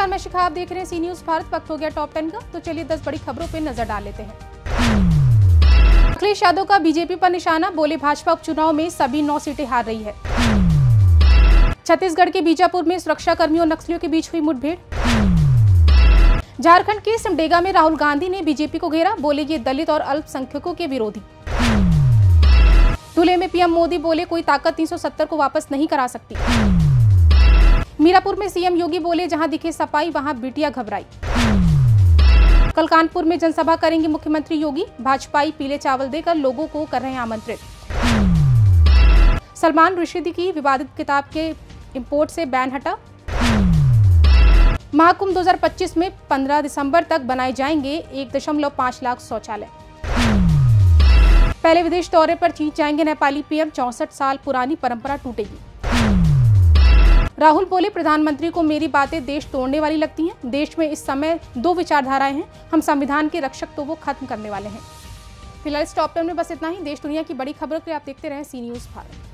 नमस्कार, मैं शिखा, आप देख रहे हैं सी न्यूज भारत। वक्त हो गया टॉप 10 का, तो चलिए 10 बड़ी खबरों पर नजर डाल लेते हैं। अखिलेश यादव का बीजेपी पर निशाना, बोले भाजपा उपचुनाव में सभी 9 सीटें हार रही है। छत्तीसगढ़ के बीजापुर में सुरक्षा कर्मियों और नक्सलियों के बीच हुई मुठभेड़। झारखंड के सिमडेगा में राहुल गांधी ने बीजेपी को घेरा, बोले ये दलित और अल्पसंख्यकों के विरोधी। धुले में पीएम मोदी बोले कोई ताकत 370 को वापस नहीं करा सकती। मीरापुर में सीएम योगी बोले जहां दिखे सफाई वहां बिटिया घबराई। कल कानपुर में जनसभा करेंगे मुख्यमंत्री योगी, भाजपाई पीले चावल देकर लोगों को कर रहे हैं आमंत्रित। सलमान रुश्दी की विवादित किताब के इंपोर्ट से बैन हटा। महाकुंभ 2025 में 15 दिसंबर तक बनाए जाएंगे 1.5 लाख शौचालय। पहले विदेश दौरे पर चीन जाएंगे नेपाली पीएम, 64 साल पुरानी परंपरा टूटेगी। राहुल बोले प्रधानमंत्री को मेरी बातें देश तोड़ने वाली लगती हैं, देश में इस समय 2 विचारधाराएं हैं, हम संविधान के रक्षक तो वो खत्म करने वाले हैं। फिलहाल इस टॉप 10 में बस इतना ही। देश दुनिया की बड़ी खबरों के लिए आप देखते रहें सी न्यूज भारत।